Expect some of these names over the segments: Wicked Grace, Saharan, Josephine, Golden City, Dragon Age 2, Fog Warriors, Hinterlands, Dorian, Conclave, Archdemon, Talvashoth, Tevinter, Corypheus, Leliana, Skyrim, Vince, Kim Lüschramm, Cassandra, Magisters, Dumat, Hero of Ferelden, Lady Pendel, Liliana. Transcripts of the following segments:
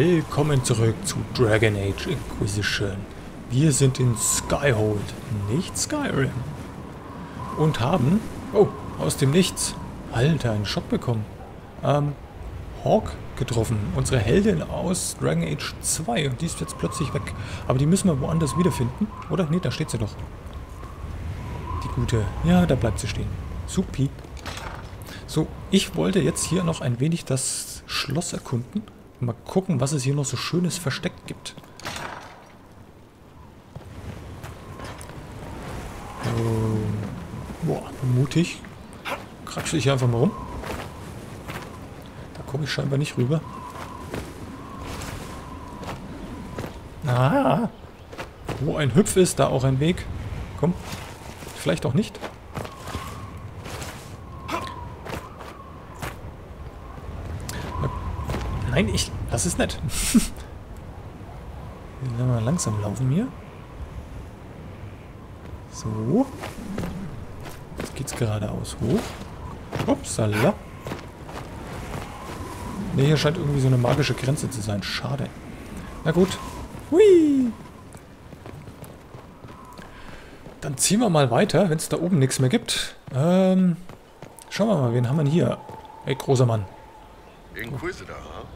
Willkommen zurück zu Dragon Age Inquisition. Wir sind in Skyhold, nicht Skyrim. Und haben, oh, aus dem Nichts, Alter, einen Schock bekommen. Hawk getroffen, unsere Heldin aus Dragon Age 2. Und die ist jetzt plötzlich weg. Aber die müssen wir woanders wiederfinden, oder? Ne, da steht sie doch. Die gute, ja, da bleibt sie stehen. Supi. So, ich wollte jetzt hier noch ein wenig das Schloss erkunden. Mal gucken, was es hier noch so schönes versteckt gibt. Boah, mutig. Kratsch ich einfach mal rum. Da komme ich scheinbar nicht rüber. Ah! Wo ein Hüpf ist, da auch ein Weg. Komm. Vielleicht auch nicht. Nein, das ist nett. Wir werden mal langsam laufen hier. So. Jetzt geht's geradeaus hoch. Upsala. Ne, hier scheint irgendwie so eine magische Grenze zu sein. Schade. Na gut. Hui. Dann ziehen wir mal weiter, wenn es da oben nichts mehr gibt. Schauen wir mal, wen haben wir denn hier? Ey, großer Mann. Inquisitor, huh?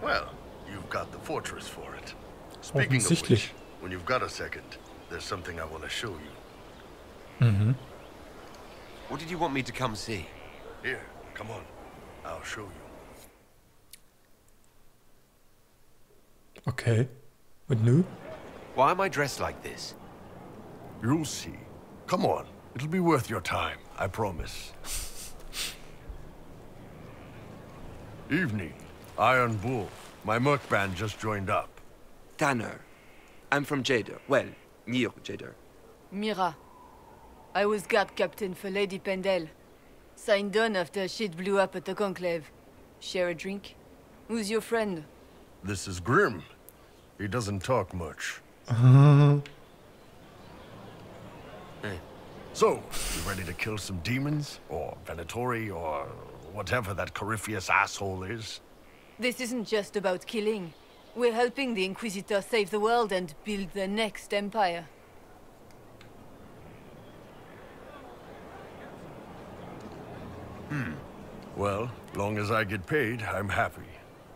Well, you've got the fortress for it. Speaking of which, when you've got a second, there's something I want to show you. Mm-hmm. What did you want me to come see? Here, come on. I'll show you. Okay. What new? Why am I dressed like this? You'll see. Come on. It'll be worth your time, I promise. Evening. Iron Bull. My merc band just joined up. Tanner. I'm from Jader. Well, near Jader. Mira. I was guard captain for Lady Pendel. Signed on after shit blew up at the Conclave. Share a drink? Who's your friend? This is Grimm. He doesn't talk much. So, you ready to kill some demons? Or Venatori? Or whatever that Corypheus asshole is. This isn't just about killing. We're helping the Inquisitor save the world and build the next empire. Well, long as I get paid, I'm happy.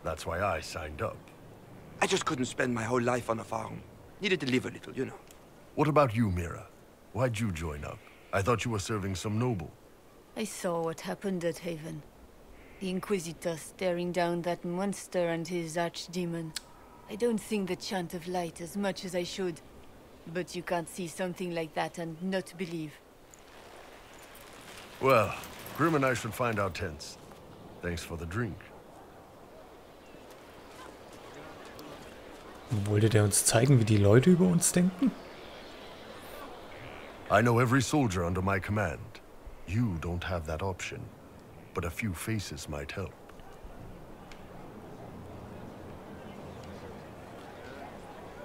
That's why I signed up. I just couldn't spend my whole life on a farm. Needed to live a little, you know. What about you, Mira? Why'd you join up? I thought you were serving some noble. I saw what happened at Haven. The Inquisitor staring down that monster and his archdemon. I don't sing the Chant of Light as much as I should. But you can't see something like that and not believe. Well, Grimm and I should find our tents. Thanks for the drink. Wollte der uns zeigen, wie die Leute über uns denken? I know every soldier under my command. You don't have that option, but a few faces might help.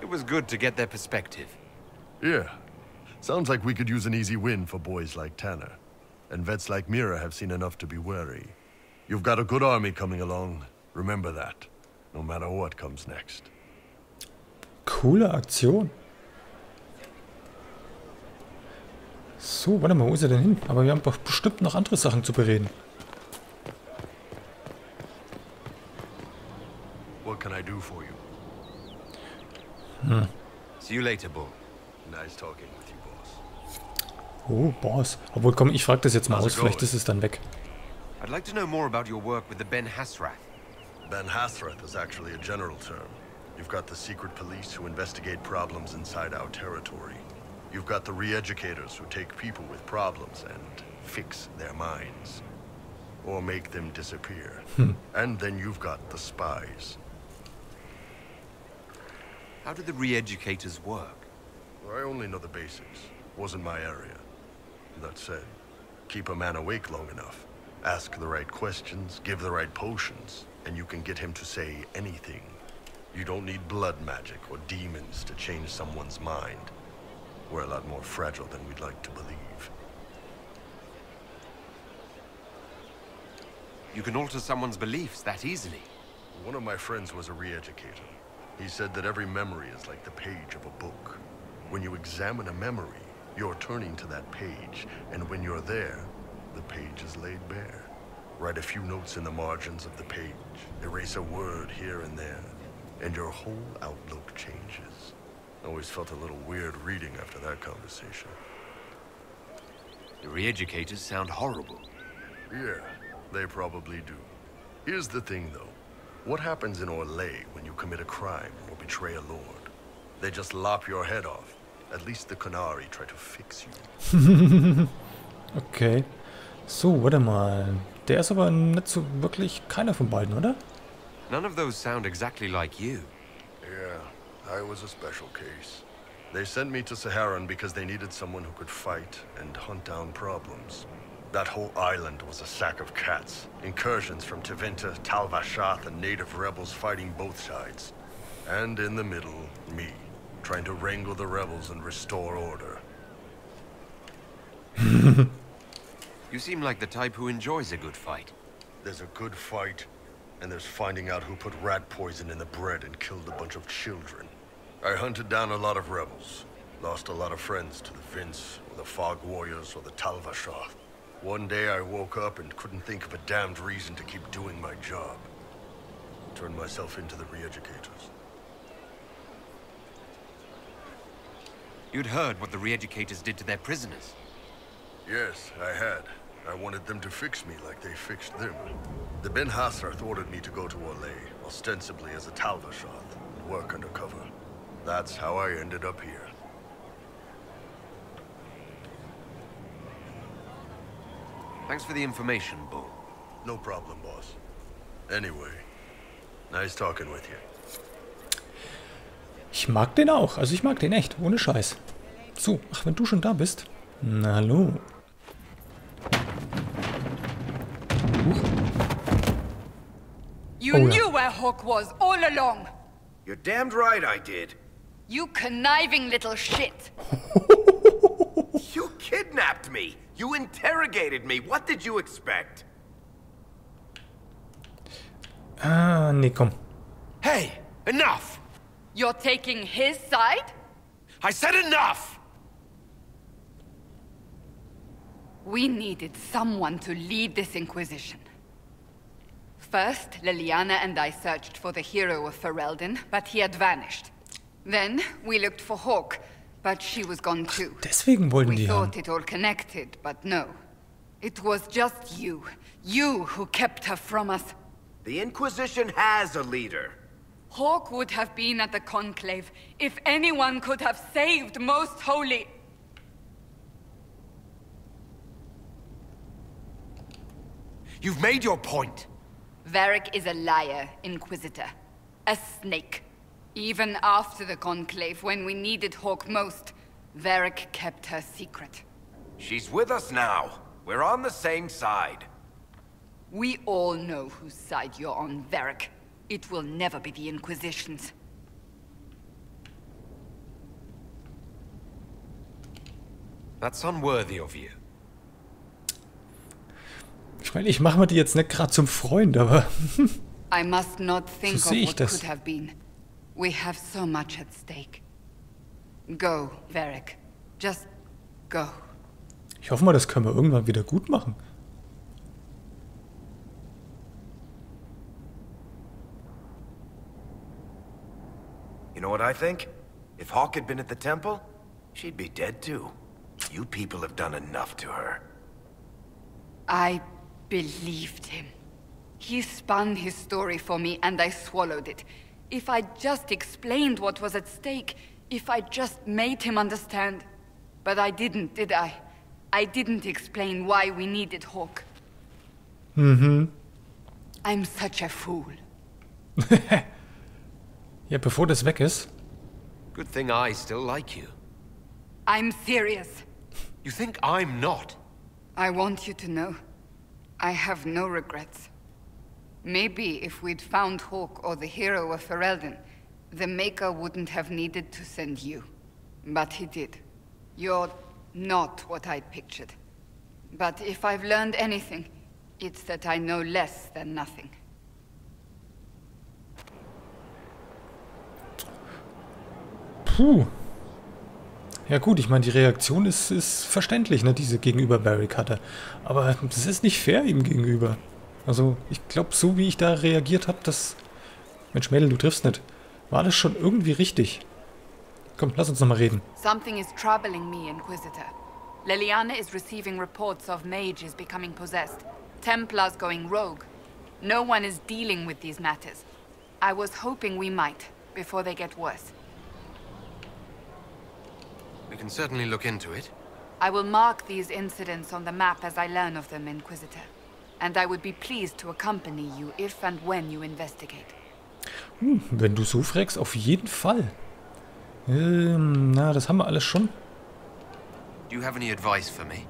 It was good to get their perspective. Yeah. Sounds like we could use an easy win for boys like Tanner. And vets like Mira have seen enough to be wary. You've got a good army coming along. Remember that, no matter what comes next. Coole Aktion. So, warte mal, wo ist er denn hin? Aber wir haben doch bestimmt noch andere Sachen zu bereden. What can I do for you? See you later, Bull. Nice talking with you, Boss. Oh, Boss. Obwohl, komm, ich frag das jetzt mal aus, vielleicht ist es dann weg. I'd like to know more about your work with the Ben Hasrath. Ben Hasrath is actually a general term. You've got the secret police who investigate problems inside our territory. You've got the re-educators who take people with problems and fix their minds. Or make them disappear. And then you've got the spies. How do the re-educators work? Well, I only know the basics. Wasn't my area. That said, keep a man awake long enough. Ask the right questions, give the right potions, and you can get him to say anything. You don't need blood magic or demons to change someone's mind. We're a lot more fragile than we'd like to believe. You can alter someone's beliefs that easily. One of my friends was a re-educator. He said that every memory is like the page of a book. When you examine a memory, you're turning to that page, and when you're there, the page is laid bare. Write a few notes in the margins of the page, erase a word here and there, and your whole outlook changes. I always felt a little weird reading after that conversation. The re-educators sound horrible. Yeah, they probably do. Here's the thing, though. What happens in Orlais when you commit a crime or betray a lord? They just lop your head off. At least the Canari try to fix you. Okay. So, warte mal. Der ist aber nicht so wirklich keiner von beiden, oder? None of those sound exactly like you. Yeah, I was a special case. They sent me to Saharan because they needed someone who could fight and hunt down problems. That whole island was a sack of cats. Incursions from Tevinter, Talvashoth, and native rebels fighting both sides. And in the middle, me, trying to wrangle the rebels and restore order. You seem like the type who enjoys a good fight. There's a good fight, and there's finding out who put rat poison in the bread and killed a bunch of children. I hunted down a lot of rebels. Lost a lot of friends to the Vince, or the Fog Warriors, or the Talvashoth. One day I woke up and couldn't think of a damned reason to keep doing my job. Turned myself into the re-educators. You'd heard what the re-educators did to their prisoners. Yes, I had. I wanted them to fix me like they fixed them. The Ben Hasrath ordered me to go to Orlais, ostensibly as a Talvashoth, and work undercover. That's how I ended up here. Thanks for the information, Bull. No problem, boss. Anyway, nice talking with you. Ich mag den auch. Also ich mag den echt. Ohne Scheiß. So, ach, wenn du schon da bist. Na, hallo. You knew where Hawk was all along. You're damned right I did. You conniving little shit. You kidnapped me. You interrogated me. What did you expect? Ah, nee, komm. Hey, enough. You're taking his side? I said enough! We needed someone to lead this Inquisition. First, Liliana and I searched for the hero of Ferelden, but he had vanished. Then, we looked for Hawk, but she was gone too. Deswegen wollten die haben. We thought it all connected, but no. It was just you. You who kept her from us. The Inquisition has a leader. Hawk would have been at the Conclave if anyone could have saved Most Holy. You've made your point. Varric is a liar, Inquisitor. A snake. Even after the Conclave, when we needed Hawk most, Varric kept her secret. She's with us now. We're on the same side. We all know whose side you're on, Varric. It will never be the Inquisition's. That's unworthy of you. Ich meine, ich mache mir die jetzt nicht gerade zum Freund, aber I must not think so sehe ich das. Could have been. We have so much at stake. Go, Varric. Just go. Ich hoffe mal, das können wir irgendwann wieder gut machen. You know what I think? If Hawk had been at the temple, she'd be dead too. You people have done enough to her. I believed him. He spun his story for me and I swallowed it. If I just explained what was at stake, if I just made him understand. But I didn't, did I? I didn't explain why we needed Hawk. Mhm. I'm such a fool. Ja, bevor das weg ist. Good thing I still like you. I'm serious. You think I'm not? I want you to know. I have no regrets. Maybe if we'd found Hawk or the hero of Ferelden, the Maker wouldn't have needed to send you. But he did. You're not what I pictured. But if I've learned anything, it's that I know less than nothing. Puh. Ja gut, ich meine, die Reaktion ist verständlich, ne, diese gegenüber Barry-Cutter. Aber das ist nicht fair ihm gegenüber. Also, ich glaube, so wie ich da reagiert habe, das... Mensch, Mädel, du triffst nicht. War das schon irgendwie richtig? Komm, lass uns nochmal reden. Something is troubling me, Inquisitor. Liliana is receiving reports of mages becoming possessed. Templars going rogue. No one is dealing with these matters. I was hoping we might, before they get worse. We can certainly look into it. I will mark these incidents on the map as I learn of them, Inquisitor. And I would be pleased to accompany you if and when you investigate. Wenn du so fragst, auf jeden Fall. Na, das haben wir alles schon. Do you have any advice for me?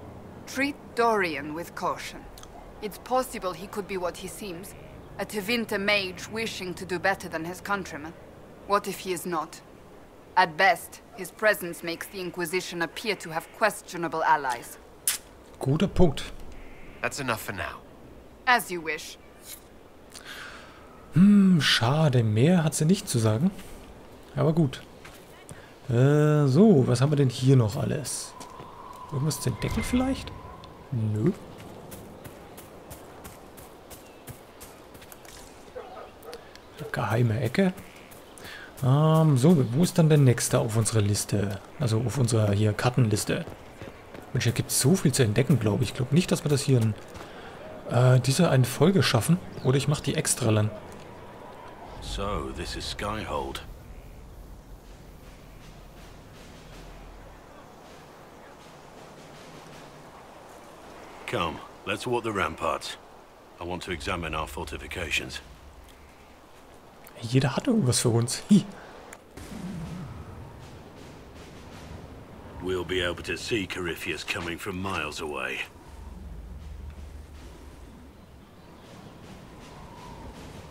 Treat Dorian with caution. It's possible he could be what he seems. A Tevinter mage wishing to do better than his countrymen. What if he is not? At best, his presence makes the Inquisition appear to have questionable allies. Guter Punkt. That's enough for now. As you wish. Hm, schade. Mehr hat sie nicht zu sagen. Aber gut. So, was haben wir denn hier noch alles? Irgendwas zu entdecken vielleicht? Nö. Geheime Ecke. So, wo ist dann der nächste auf unserer Liste? Also auf unserer hier Kartenliste. Mensch, hier gibt es so viel zu entdecken, glaube ich. Ich glaube nicht, dass wir das hier in dieser einen Folge schaffen. Oder ich mache die extra lang. So, this is Skyhold. Come, let's walk the ramparts. I want to examine our fortifications. Jeder hat irgendwas für uns. Hi. We'll be able to see Corypheus coming from miles away.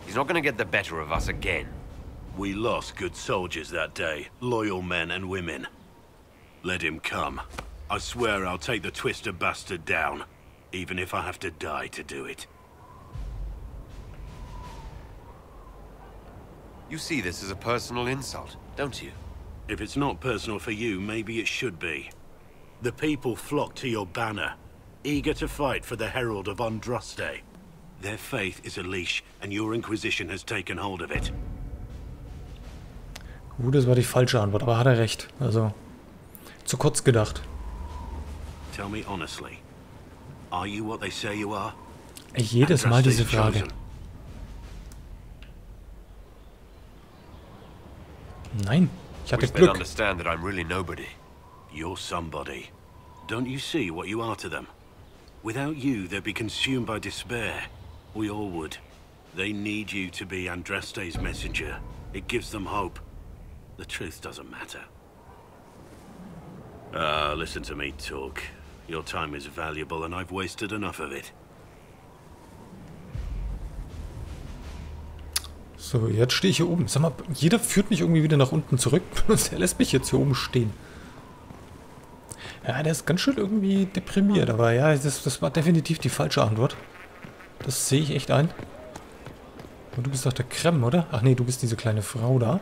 He's not going to get the better of us again. We lost good soldiers that day, loyal men and women. Let him come. I swear I'll take the twister bastard down, even if I have to die to do it. You see this as a personal insult, don't you? If it's not personal for you, maybe it should be. The people flock to your banner, eager to fight for the Herald of Andraste. Their faith is a leash, and your Inquisition has taken hold of it. Gut, das war die falsche Antwort, aber hat recht. Also, zu kurz gedacht. Tell me honestly, are you what they say you are? Jedes Mal diese Frage. Nein, ich hatte Glück. Understand that I'm really nobody. You're somebody. Don't you see what you are to them? Without you, they'd be consumed by despair. We all would. They need you to be Andraste's messenger. It gives them hope. The truth doesn't matter. Listen to me talk. Your time is valuable and I've wasted enough of it. So, jetzt stehe ich hier oben. Sag mal, jeder führt mich irgendwie wieder nach unten zurück. Der lässt mich jetzt hier oben stehen. Ja, der ist ganz schön irgendwie deprimiert. Aber ja, das war definitiv die falsche Antwort. Das sehe ich echt ein. Und du bist doch der Krem, oder? Ach nee, du bist diese kleine Frau da.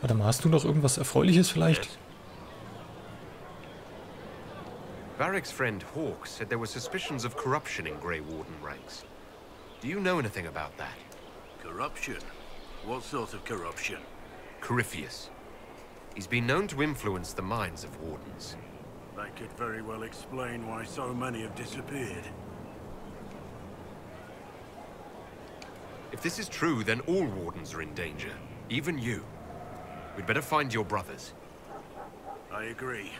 Warte mal, hast du noch irgendwas Erfreuliches vielleicht? Varric's friend Hawk said there were suspicions of corruption in Grey Warden ranks. Do you know anything about that? Corruption? What sort of corruption? Corypheus. He's been known to influence the minds of wardens. That could very well explain why so many have disappeared. If this is true, then all wardens are in danger. Even you. We'd better find your brothers. I agree.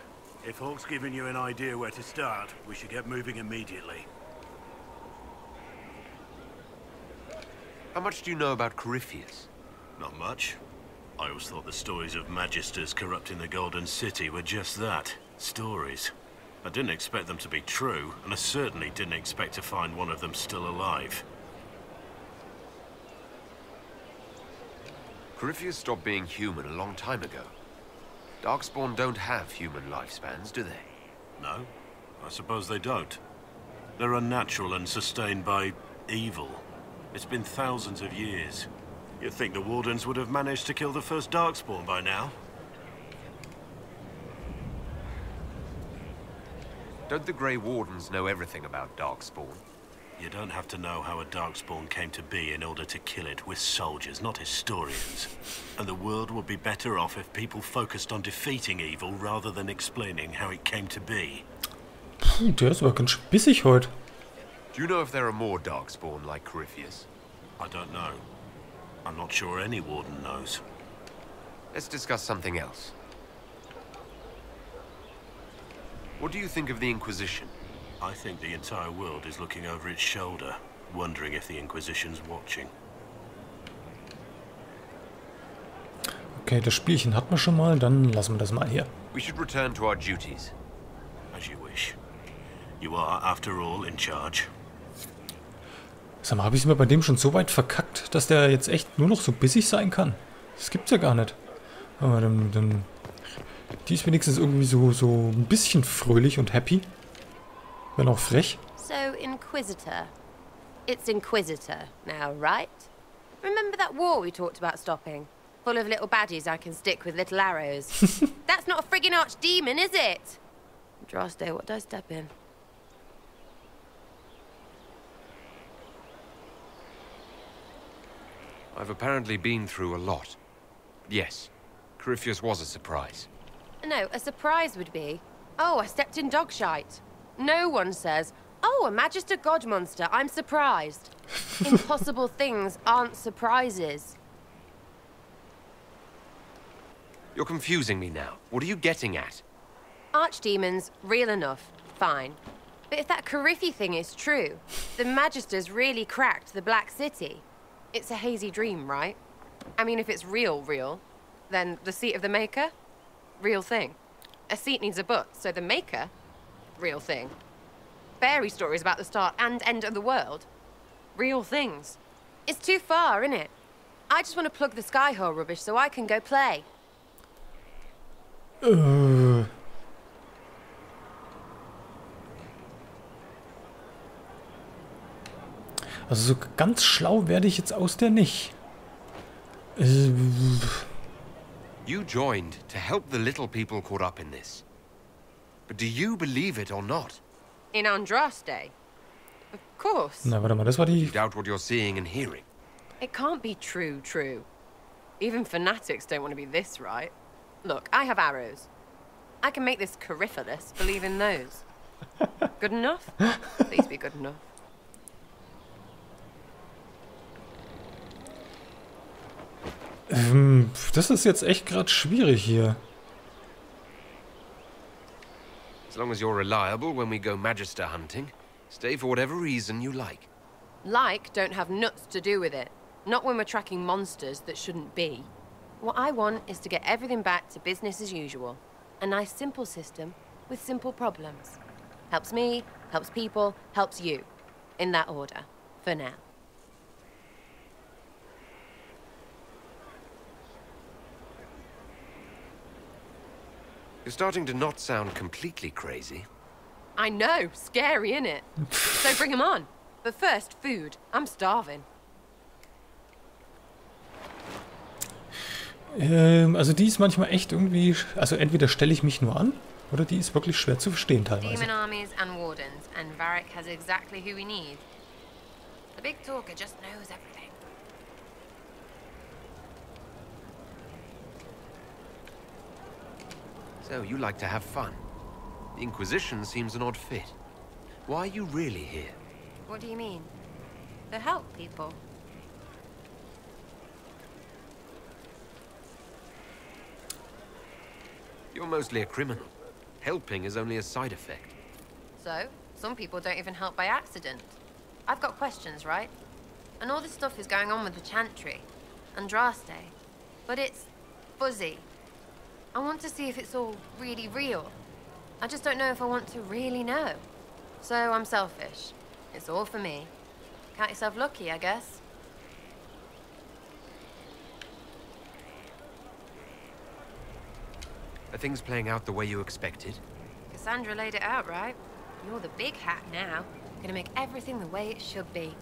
If Hawk's given you an idea where to start, we should get moving immediately. How much do you know about Corypheus? Not much. I always thought the stories of Magisters corrupting the Golden City were just that, stories. I didn't expect them to be true, and I certainly didn't expect to find one of them still alive. Corypheus stopped being human a long time ago. Darkspawn don't have human lifespans, do they? No, I suppose they don't. They're unnatural and sustained by evil. It's been thousands of years. You'd think the Wardens would have managed to kill the first Darkspawn by now. Don't the Grey Wardens know everything about Darkspawn? You don't have to know how a Darkspawn came to be in order to kill it. We're soldiers, not historians. And the world would be better off if people focused on defeating evil rather than explaining how it came to be. Puh, der ist aber ganz spissig heute. Do you know if there are more Darkspawn like Corypheus? I don't know. I'm not sure any Warden knows. Let's discuss something else. What do you think of the Inquisition? I think the entire world is looking over its shoulder, wondering if the Inquisition's watching. Okay, das Spielchen hatten wir schon mal, dann lassen wir das mal hier. We should return to our duties. As you wish. You are, after all, in charge. Sag mal, habe ich es mir bei dem schon so weit verkackt, dass der jetzt echt nur noch so bissig sein kann? Das gibt's ja gar nicht. Aber dann die ist wenigstens irgendwie so ein bisschen fröhlich und happy. Wenn auch frech. So, Inquisitor. It's Inquisitor now, right? Remember that war we talked about stopping? Full of little baddies I can stick with little arrows. That's not a friggin' archdemon, is it? Andraste, what did I step in? I've apparently been through a lot. Yes, Corypheus was a surprise. No, a surprise would be, oh, I stepped in dog shite. No one says, oh, a Magister God monster, I'm surprised. Impossible things aren't surprises. You're confusing me now. What are you getting at? Archdemons, real enough, fine. But if that Corypheus thing is true, the Magisters really cracked the Black City. It's a hazy dream, right? I mean, if it's real, then the seat of the Maker? Real thing. A seat needs a butt, so the Maker? Real thing. Fairy stories about the start and end of the world. Real things. It's too far, innit? I just want to plug the Skyhold rubbish so I can go play. Also so ganz schlau werde ich jetzt aus der nicht. You joined to help the little people caught up in this. But do you believe it or not? In Andraste? Of course. No, warte mal, das war die... You doubt what you're seeing and hearing. It can't be true. Even fanatics don't want to be this right. Look, I have arrows. I can make this Corypheus believe in those. Good enough? Please be good enough. Das ist jetzt echt gerade schwierig hier. As long as you're reliable when we go Magister hunting, stay for whatever reason you like. Like don't have nuts to do with it. Not when we're tracking monsters that shouldn't be. What I want is to get everything back to business as usual. A nice simple system with simple problems. Helps me, helps people, helps you. In that order. For now. You're starting to not sound completely crazy. I know, scary, innit? So bring them on. But first, food. I'm starving. Also die ist manchmal echt irgendwie, also entweder stelle ich mich nur an, oder die ist wirklich schwer zu verstehen teilweise. Demon armies and wardens, and Varric has exactly who we need. The big talker just knows everything. So, you like to have fun. The Inquisition seems an odd fit. Why are you really here? What do you mean? To help people. You're mostly a criminal. Helping is only a side effect. So, some people don't even help by accident. I've got questions, right? And all this stuff is going on with the Chantry, Andraste. But it's fuzzy. I want to see if it's all really real. I just don't know if I want to really know. So I'm selfish. It's all for me. Count yourself lucky, I guess. Are things playing out the way you expected? Cassandra laid it out, right? You're the big hat now. Gonna make everything the way it should be.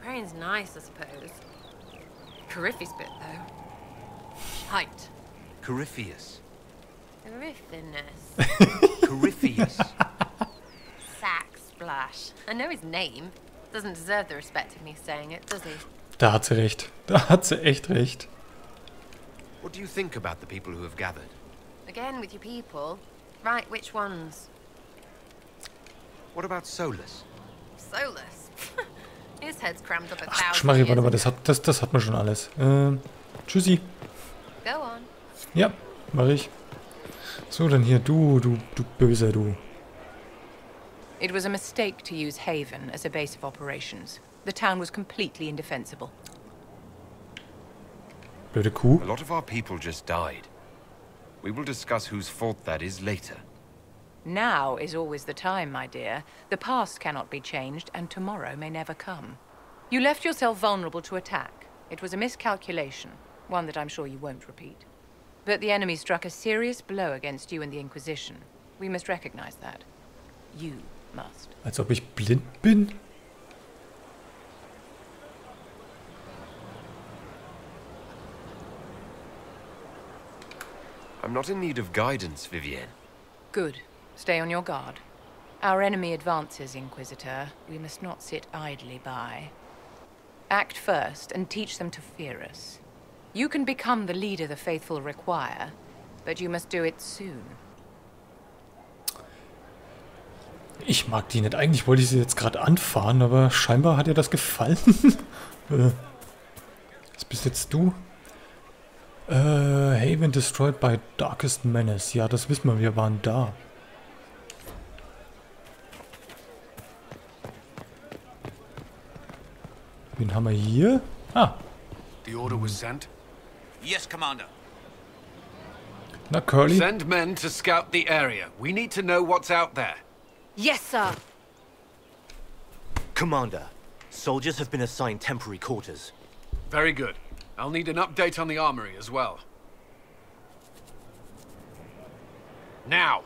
Praying's nice, I suppose. Corypheus bit, though. Shite. Corypheus. Corypheus. Clash. I know his name. Doesn't deserve the respect of me saying it, does he? Da hat sie recht. Da hat sie echt recht. What do you think about the people who have gathered? Again with your people. Right, which ones? What about Solas? Solas? His head's crammed up a thousand years. Ach, das hat man schon alles. Tschüssi. Go on. Ja, mach ich. So, dann hier, du böser, du. It was a mistake to use Haven as a base of operations. The town was completely indefensible. Blöde Kuh. A lot of our people just died. We will discuss whose fault that is later. Now is always the time, my dear. The past cannot be changed, and tomorrow may never come. You left yourself vulnerable to attack. It was a miscalculation, one that I'm sure you won't repeat. But the enemy struck a serious blow against you and the Inquisition. We must recognize that. You must. Als ob ich blind bin? I'm not in need of guidance, Vivienne. Good. Stay on your guard. Our enemy advances, Inquisitor. We must not sit idly by. Act first and teach them to fear us. You can become the leader the faithful require, but you must do it soon. Ich mag die nicht. Eigentlich wollte ich sie jetzt gerade anfahren, aber scheinbar hat ihr das gefallen. Was bist jetzt du? Haven destroyed by darkest menace. Ja, das wissen wir. Wir waren da. Wen haben wir hier? Ah. The order was sent. Yes, Commander. Na, Curly. Send men to scout the area. We need to know what's out there. Yes, sir. Commander, soldiers have been assigned temporary quarters. Very good. I'll need an update on the armory as well. Now.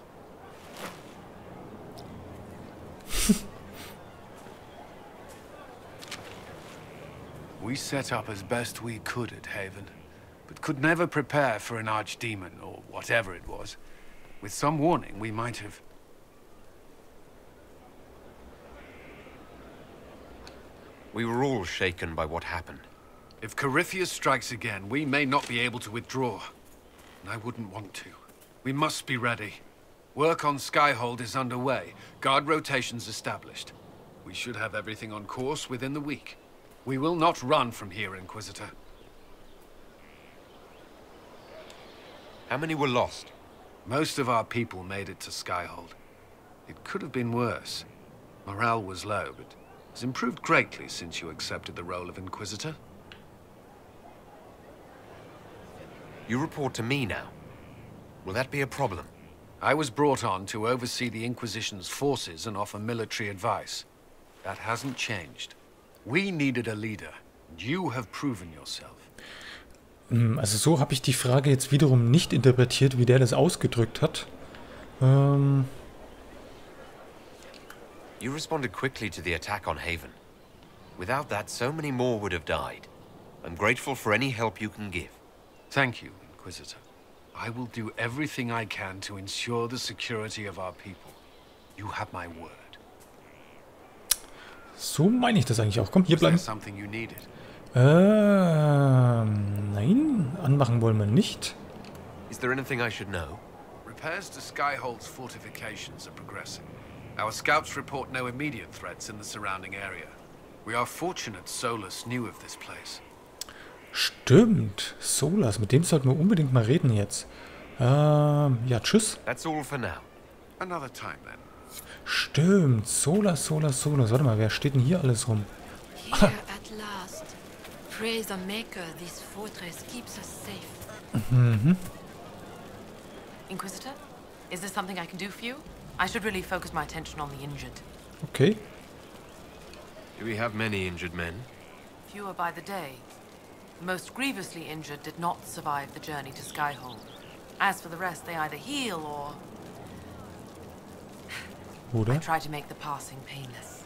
We set up as best we could at Haven, but could never prepare for an Archdemon or whatever it was. With some warning, we might have... We were all shaken by what happened. If Corypheus strikes again, we may not be able to withdraw. And I wouldn't want to. We must be ready. Work on Skyhold is underway. Guard rotations established. We should have everything on course within the week. We will not run from here, Inquisitor. How many were lost? Most of our people made it to Skyhold. It could have been worse. Morale was low, but... It's improved greatly since you accepted the role of Inquisitor. You report to me now. Will that be a problem? I was brought on to oversee the Inquisition's forces and offer military advice. That hasn't changed. We needed a leader. You have proven yourself. Also so habe ich die Frage jetzt wiederum nicht interpretiert, wie der das ausgedrückt hat. You responded quickly to the attack on Haven. Without that, so many more would have died. I'm grateful for any help you can give. Thank you, Inquisitor. I will do everything I can to ensure the security of our people. You have my word. So meine ich das eigentlich auch. Komm, hier bleiben. Nein, anmachen wollen wir nicht. Is there anything I should know? Repairs to Skyhold's fortifications are progressing. Our scouts report no immediate threats in the surrounding area. We are fortunate Solas knew of this place. Stimmt, Solas, mit dem sollten wir unbedingt mal reden jetzt. Ja, tschüss. That's all for now. Another time then. Stimmt, Solas. Warte mal, wer steht denn hier alles rum? Here at last. Praise the maker, this fortress keeps us safe. Mhm. Inquisitor, is there something I can do for you? I should really focus my attention on the injured. Okay. Do we have many injured men? Fewer by the day. The most grievously injured did not survive the journey to Skyhold. As for the rest, they either heal or... Oder? I try to make the passing painless.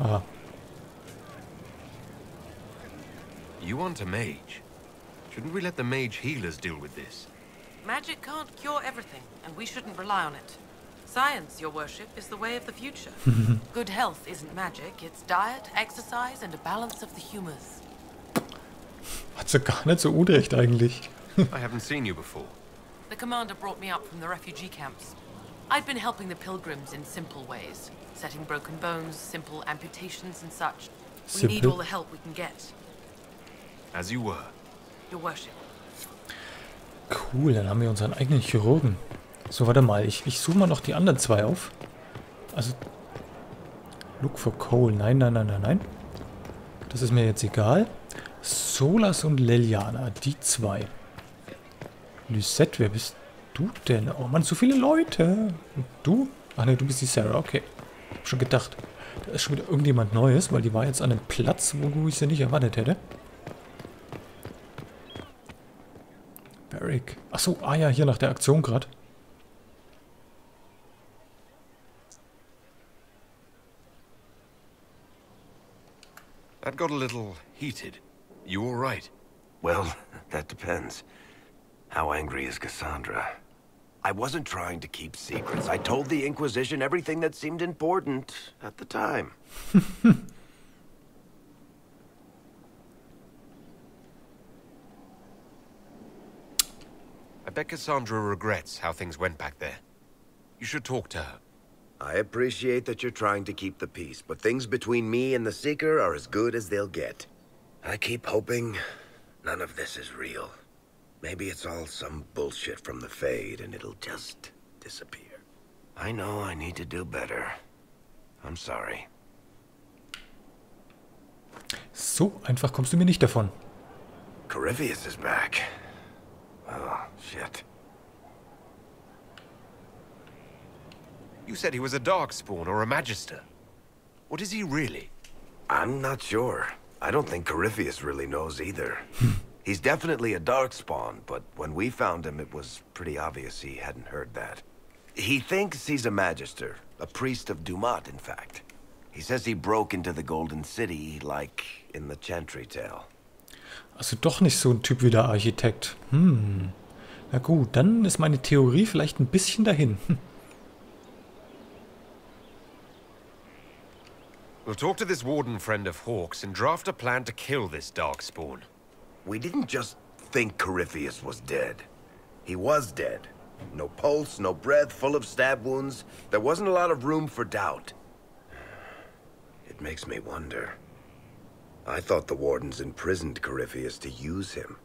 Ah. You aren't a mage. Shouldn't we let the mage healers deal with this? Magic can't cure everything, and we shouldn't rely on it. Science, your worship, is the way of the future. Good health isn't magic, it's diet, exercise and a balance of the humors. Hat sie gar nicht so unrecht eigentlich. I haven't seen you before. The commander brought me up from the refugee camps. I've been helping the pilgrims in simple ways, setting broken bones, simple amputations and such. We need all the help we can get. As you were. Your worship. Cool, dann haben wir unseren eigenen Chirurgen. So, warte mal, ich suche mal noch die anderen zwei auf. Also, look for coal. Nein, nein, nein, nein, nein. Das ist mir jetzt egal. Solas und Leliana, die zwei. Lysette, wer bist du denn? Oh Mann, so viele Leute. Und du? Ach ne, du bist die Sarah, okay. Hab schon gedacht, da ist schon wieder irgendjemand Neues, weil die war jetzt an einem Platz, wo ich sie nicht erwartet hätte. Barrick. Achso, ah ja, hier nach der Aktion gerade. That got a little heated. You all right? Well, that depends. How angry is Cassandra? I wasn't trying to keep secrets. I told the Inquisition everything that seemed important at the time. I bet Cassandra regrets how things went back there. You should talk to her. I appreciate that you're trying to keep the peace, but things between me and the Seeker are as good as they'll get. I keep hoping none of this is real. Maybe it's all some bullshit from the Fade and it'll just disappear. I know I need to do better. I'm sorry. So einfach kommst du mir nicht davon. Corypheus is back. Oh, shit. You said he was a Darkspawn or a Magister. What is he really? I'm not sure. I don't think Corypheus really knows either. He's definitely a Darkspawn, but when we found him, it was pretty obvious he hadn't heard that. He thinks he's a Magister, a priest of Dumat, in fact. He says he broke into the Golden City, like in the Chantry tale. Also doch nicht so ein Typ wie der Architekt. Hm. Na gut, dann ist meine Theorie vielleicht ein bisschen dahin. We'll talk to this warden friend of Hawk's and draft a plan to kill this Darkspawn. We didn't just think Corypheus was dead. He was dead. No pulse, no breath, full of stab wounds. There wasn't a lot of room for doubt. It makes me wonder. I thought the wardens imprisoned Corypheus to use him.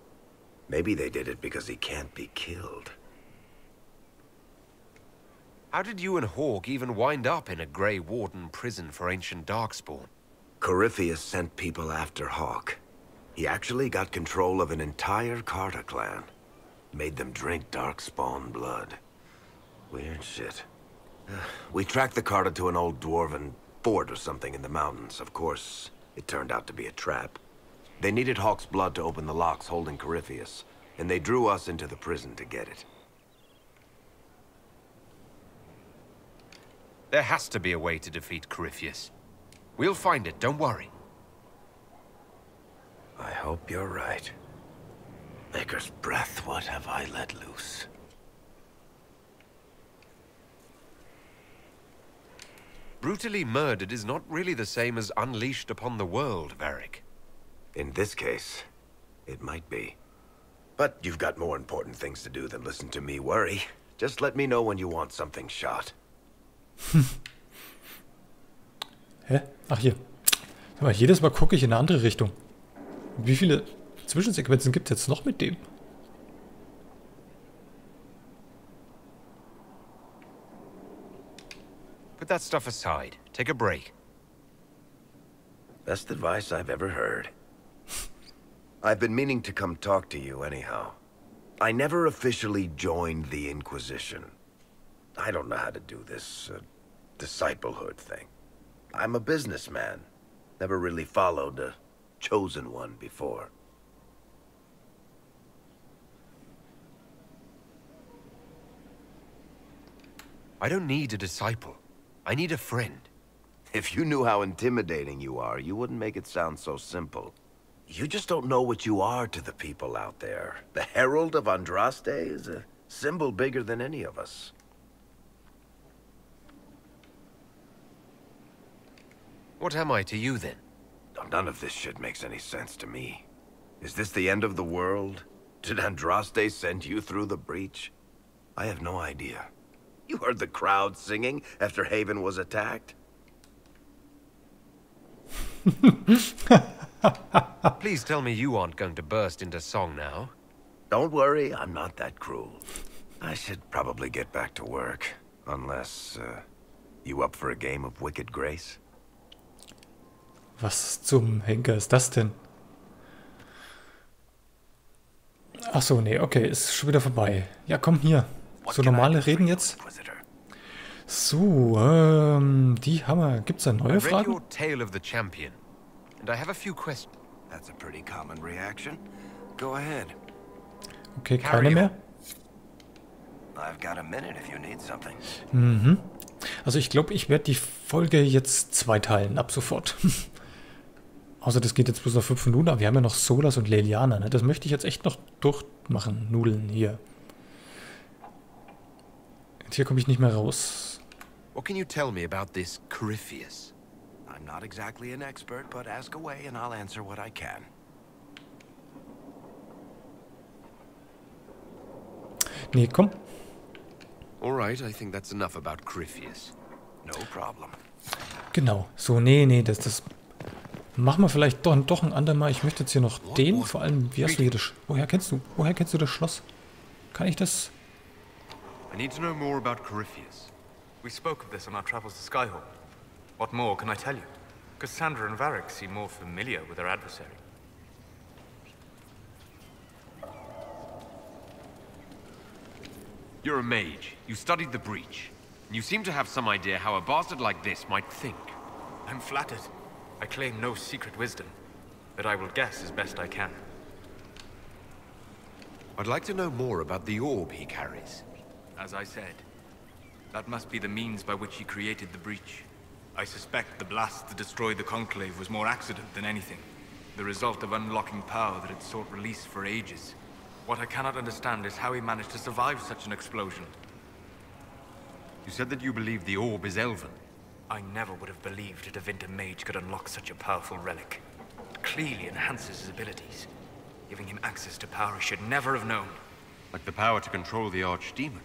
Maybe they did it because he can't be killed. How did you and Hawk even wind up in a Grey Warden prison for ancient Darkspawn? Corypheus sent people after Hawk. He actually got control of an entire Carta clan. Made them drink Darkspawn blood. Weird shit. We tracked the Carta to an old dwarven fort or something in the mountains. Of course, it turned out to be a trap. They needed Hawk's blood to open the locks holding Corypheus, and they drew us into the prison to get it. There has to be a way to defeat Corypheus. We'll find it, don't worry. I hope you're right. Maker's breath, what have I let loose? Brutally murdered is not really the same as unleashed upon the world, Varric. In this case, it might be. But you've got more important things to do than listen to me worry. Just let me know when you want something shot. Hä? Ach hier. Aber jedes Mal gucke ich in eine andere Richtung. Wie viele Zwischensequenzen gibt es jetzt noch mit dem? Put that stuff aside. Take a break. Best advice I've ever heard. I've been meaning to come talk to you anyhow. I never officially joined the Inquisition. I don't know how to do this disciplehood thing. I'm a businessman. Never really followed a chosen one before. I don't need a disciple. I need a friend. If you knew how intimidating you are, you wouldn't make it sound so simple. You just don't know what you are to the people out there. The Herald of Andraste is a symbol bigger than any of us. What am I to you, then? None of this shit makes any sense to me. Is this the end of the world? Did Andraste send you through the breach? I have no idea. You heard the crowd singing after Haven was attacked? Please tell me you aren't going to burst into song now. Don't worry, I'm not that cruel. I should probably get back to work. Unless, you up for a game of Wicked Grace? Was zum Henker ist das denn? Ach so, nee, okay, ist schon wieder vorbei. Ja, komm hier. So normale Reden jetzt. So, die Hammer. Gibt's da neue Fragen? Okay, keine mehr. Mhm. Also ich glaube, ich werde die Folge jetzt 2 teilen, ab sofort. Außer das geht jetzt bloß noch 5 Minuten, aber wir haben ja noch Solas und Leliana, ne? Das möchte ich jetzt echt noch durchmachen, Nudeln hier. Und hier komme ich nicht mehr raus. What can you tell me about this Corypheus? I'm not exactly an expert, but ask away and I'll answer what I can. Nee, komm. All right, I think that's enough about Corypheus. No problem. Genau. So, nee, das machen wir vielleicht doch ein andermal. Ich möchte jetzt hier noch den, vor allem, wie hast du hier das... Woher kennst du das Schloss? Kann ich das... I need to know more about Corypheus. We spoke of this on our travels to Skyhold. What more can I tell you? Cassandra and Varric seem more familiar with their adversary. You're a mage. You studied the breach. You seem to have some idea how a bastard like this might think. I'm flattered. I claim no secret wisdom, but I will guess as best I can. I'd like to know more about the orb he carries. As I said, that must be the means by which he created the breach. I suspect the blast that destroyed the Conclave was more accident than anything, the result of unlocking power that had sought release for ages. What I cannot understand is how he managed to survive such an explosion. You said that you believe the orb is elven. I never would have believed a Tevinter mage could unlock such a powerful relic. It clearly enhances his abilities, giving him access to power he should never have known. Like the power to control the Archdemon.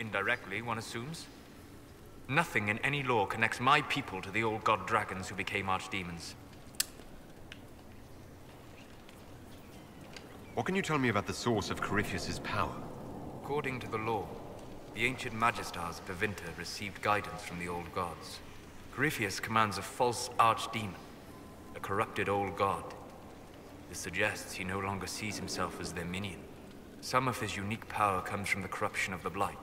Indirectly, one assumes. Nothing in any lore connects my people to the old god dragons who became Archdemons. What can you tell me about the source of Corypheus's power? According to the lore, the ancient Magisters of Tevinter received guidance from the old gods. Corypheus commands a false archdemon, a corrupted old god. This suggests he no longer sees himself as their minion. Some of his unique power comes from the corruption of the blight.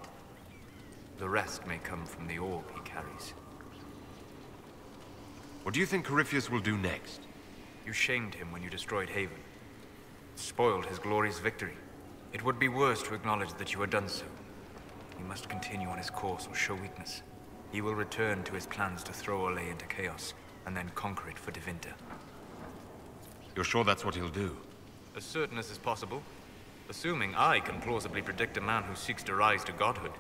The rest may come from the orb he carries. What do you think Corypheus will do next? You shamed him when you destroyed Haven. Spoiled his glorious victory. It would be worse to acknowledge that you had done so. He must continue on his course or show weakness. He will return to his plans to throw Orlais into chaos, and then conquer it for Tevinter. You're sure that's what he'll do? As certain as is possible. Assuming I can plausibly predict a man who seeks to rise to godhood.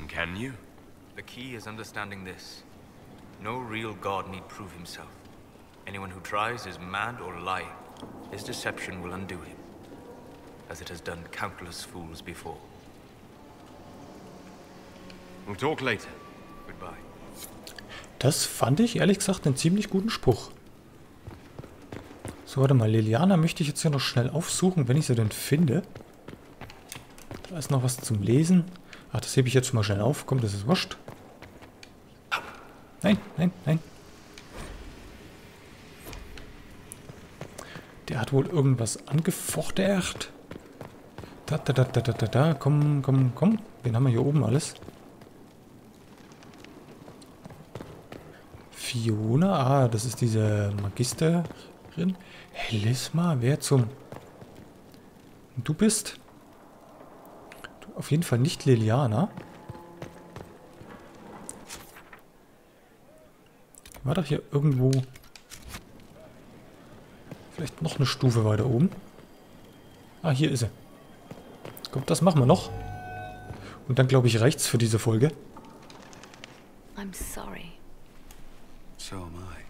And can you? The key is understanding this. No real god need prove himself. Anyone who tries is mad or lying. His deception will undo him, as it has done countless fools before. We'll talk later. Goodbye. Das fand ich, ehrlich gesagt, einen ziemlich guten Spruch. So, warte mal, Liliana möchte ich jetzt hier noch schnell aufsuchen, wenn ich sie denn finde. Da ist noch was zum Lesen. Ach, das hebe ich jetzt schon mal schnell auf. Komm, das ist wurscht. Nein. Der hat wohl irgendwas angefochtert. Da. Komm. Wen haben wir hier oben alles? Fiona. Ah, das ist diese Magisterin. Helisma, wer zum... Und du bist? Du, auf jeden Fall nicht Liliana. War doch hier irgendwo... Vielleicht noch eine Stufe weiter oben. Ah, hier ist er. Komm, das machen wir noch. Und dann, glaube ich, reicht's für diese Folge. I'm sorry. So am I.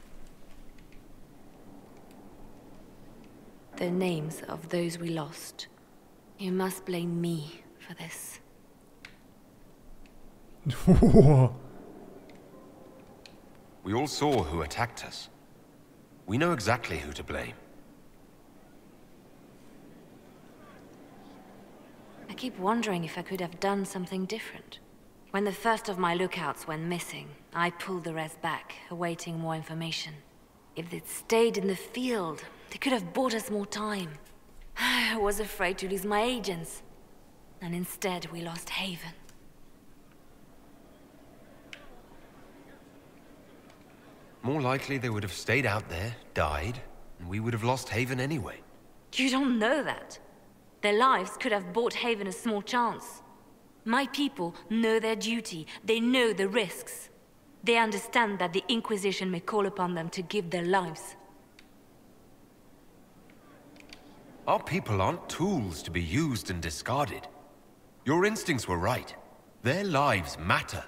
the names of those we lost. You must blame me for this. We all saw who attacked us. We know exactly who to blame. I keep wondering if I could have done something different. When the first of my lookouts went missing, I pulled the rest back, awaiting more information. If they'd stayed in the field, they could have bought us more time. I was afraid to lose my agents, and instead we lost Haven. More likely they would have stayed out there, died, and we would have lost Haven anyway. You don't know that. Their lives could have bought Haven a small chance. My people know their duty, they know the risks. They understand that the Inquisition may call upon them to give their lives. Our people aren't tools to be used and discarded. Your instincts were right. Their lives matter.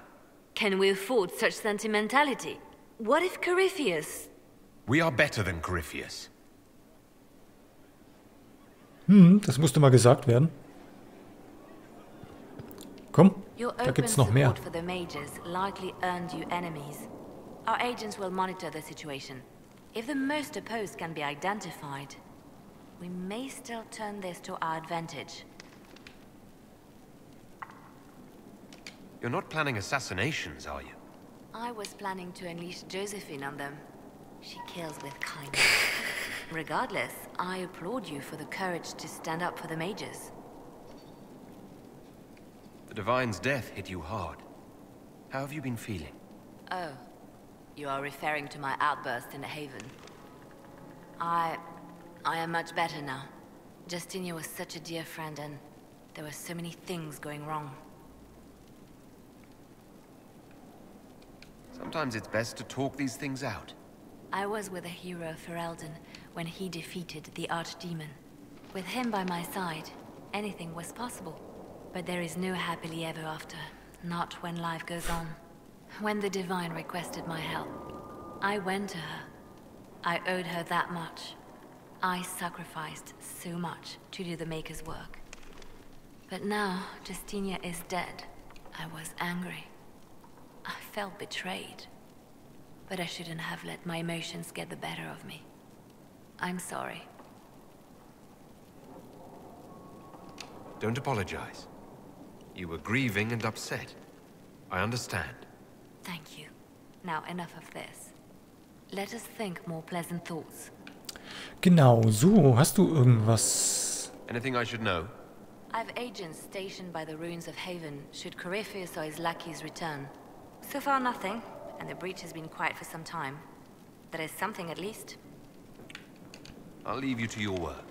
Can we afford such sentimentality? What if Corypheus? We are better than Corypheus. Hm, das musste mal gesagt werden. Komm, da gibt's noch mehr. For the mages likely earned you enemies. Our agents will monitor the situation. If the most opposed can be identified, we may still turn this to our advantage. You're not planning assassinations, are you? I was planning to unleash Josephine on them. She kills with kindness. Regardless, I applaud you for the courage to stand up for the mages. The Divine's death hit you hard. How have you been feeling? Oh, you are referring to my outburst in Haven. I am much better now. Justinia was such a dear friend, and there were so many things going wrong. Sometimes it's best to talk these things out. I was with the Hero of Ferelden when he defeated the Archdemon. With him by my side, anything was possible. But there is no happily ever after, not when life goes on. When the Divine requested my help, I went to her. I owed her that much. I sacrificed so much to do the Maker's work. But now, Justinia is dead. I was angry. I felt betrayed, but I shouldn't have let my emotions get the better of me. I'm sorry. Don't apologize. You were grieving and upset. I understand. Thank you. Now enough of this. Let us think more pleasant thoughts. Genau, so, hast du irgendwas? Anything I should know? I've agents stationed by the ruins of Haven, should Corypheus or his lackeys return. So far, nothing, and the breach has been quiet for some time. There is something, at least. I'll leave you to your work.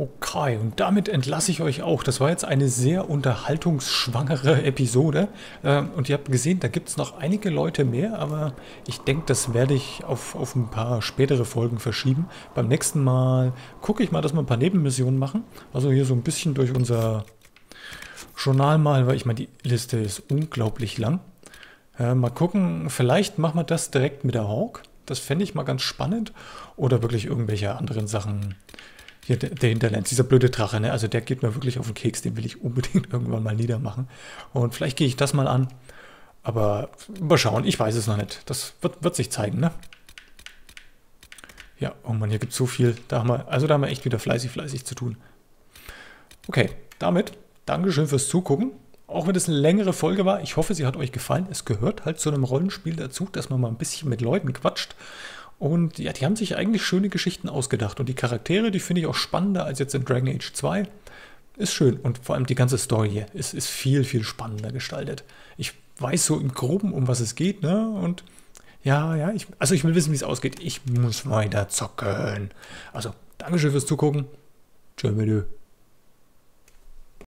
Okay, und damit entlasse ich euch auch. Das war jetzt eine sehr unterhaltungsschwangere Episode. Und ihr habt gesehen, da gibt es noch einige Leute mehr, aber ich denke, das werde ich auf ein paar spätere Folgen verschieben. Beim nächsten Mal gucke ich mal, dass wir ein paar Nebenmissionen machen. Also hier so ein bisschen durch unser Journal mal, weil ich meine, die Liste ist unglaublich lang. Mal gucken, vielleicht machen wir das direkt mit der Hawk. Das fände ich mal ganz spannend. Oder wirklich irgendwelche anderen Sachen. Hier, der Hinterlands, dieser blöde Drache, ne? Also der geht mir wirklich auf den Keks, den will ich unbedingt irgendwann mal niedermachen. Und vielleicht gehe ich das mal an. Aber mal schauen, ich weiß es noch nicht. Das wird sich zeigen, ne? Ja, oh Mann, hier gibt es so viel. Da haben wir echt wieder fleißig zu tun. Okay, damit Dankeschön fürs Zugucken. Auch wenn es eine längere Folge war, ich hoffe, sie hat euch gefallen. Es gehört halt zu einem Rollenspiel dazu, dass man mal ein bisschen mit Leuten quatscht. Und ja, die haben sich eigentlich schöne Geschichten ausgedacht. Und die Charaktere, die finde ich auch spannender als jetzt in Dragon Age 2. Ist schön. Und vor allem die ganze Story hier ist viel spannender gestaltet. Ich weiß so im Groben, um was es geht, ne? Und ja, ich will wissen, wie es ausgeht. Ich muss weiter zocken. Also, Dankeschön fürs Zugucken. Tschö, mit Ö.